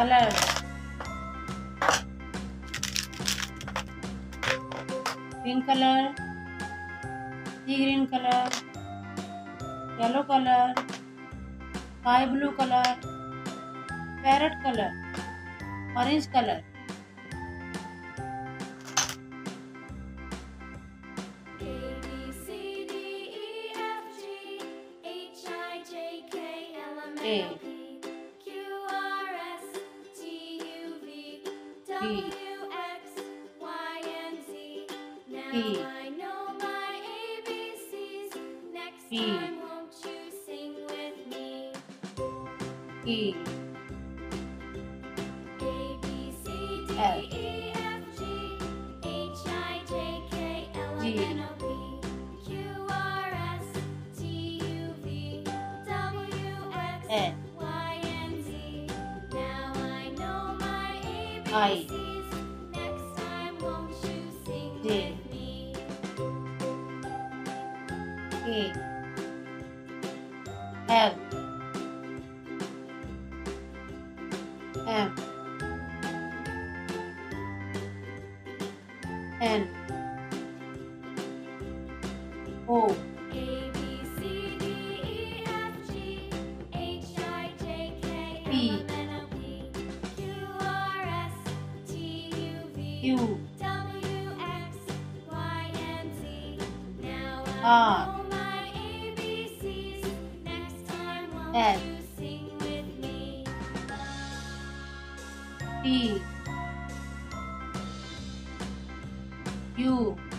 salad. Pink color, sea green color, yellow color, sky blue color, parrot color, orange color. A, Q, R, S, T, U, V, W, X, Y, and Z. Now I know my ABCs. Next time, won't you sing with me? E, A, B, C, D, E, F, G, H, I, J, K, L, M, N, O, P. N. Y and Z. Now I know my ABCs. Next time, won't you sing with me? K. L. M. N. O. P, Q, R, S, T, U, V, W, X, Y, and Z. Now I know my ABCs. Next time, won't you sing with me? P, U.